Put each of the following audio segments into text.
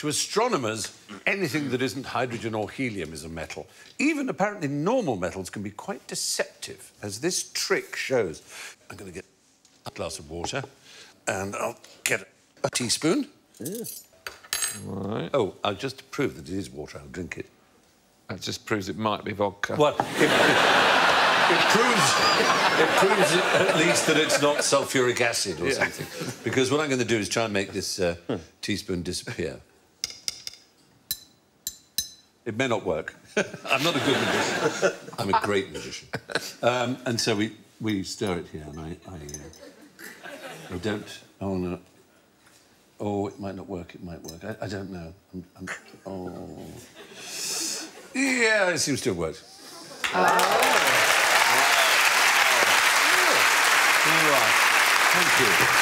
To astronomers, anything that isn't hydrogen or helium is a metal. Even apparently normal metals can be quite deceptive, as this trick shows. I'm going to get a glass of water, and I'll get a teaspoon. Yeah. Right. Oh, just to prove that it is water, I'll drink it. That just proves it might be vodka. Well, it proves at least that it's not sulfuric acid or something. Because what I'm going to do is try and make this teaspoon disappear. It may not work. I'm not a good magician. I'm a great magician. And so we stir it here, and I don't... Oh, no. Oh, it might not work, it might work. I don't know. Oh... Yeah, it seems to have worked. Oh. Right. Thank you.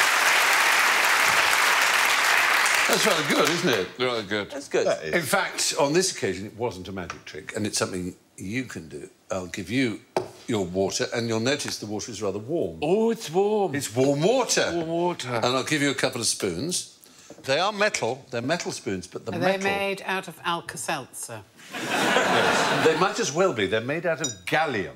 That's rather good, isn't it? Rather good. That's good. That is. In fact, on this occasion, it wasn't a magic trick, and it's something you can do. I'll give you your water, and you'll notice the water is rather warm. Oh, it's warm. It's warm water. Warm water. And I'll give you a couple of spoons. They are metal. They're metal spoons, but the metal... Are they made out of Alka-Seltzer? Yes. They might as well be. They're made out of gallium.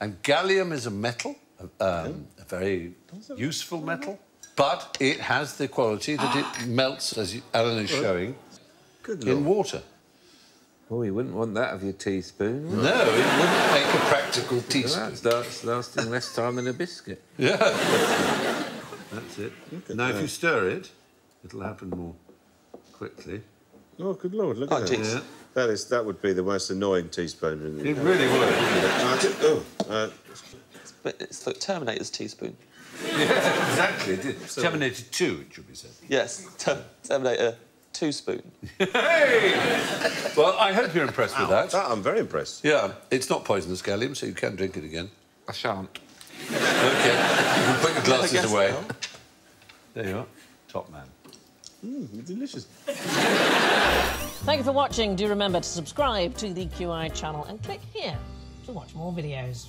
And gallium is a metal, a very useful metal, but it has the quality that it melts, as Alan is showing, in water. Oh, you wouldn't want that of your teaspoon, would you? No, it wouldn't make a practical teaspoon. That's lasting less time than a biscuit. Yeah. That's it. Now, if you stir it... It'll happen more quickly. Oh, good Lord, look at that. Yeah. That would be the most annoying teaspoon in the... It really would. It's the Terminator's teaspoon. Yeah, exactly. Terminator 2, it should be said. Yes, Terminator 2 spoon. Hey! Well, I hope you're impressed with that. I'm very impressed. Yeah, it's not poisonous, gallium, so you can drink it again. I shan't. OK, you can put your glasses away. There you are. Top man. Mmm, delicious. Thank you for watching. Do remember to subscribe to the QI channel and click here to watch more videos.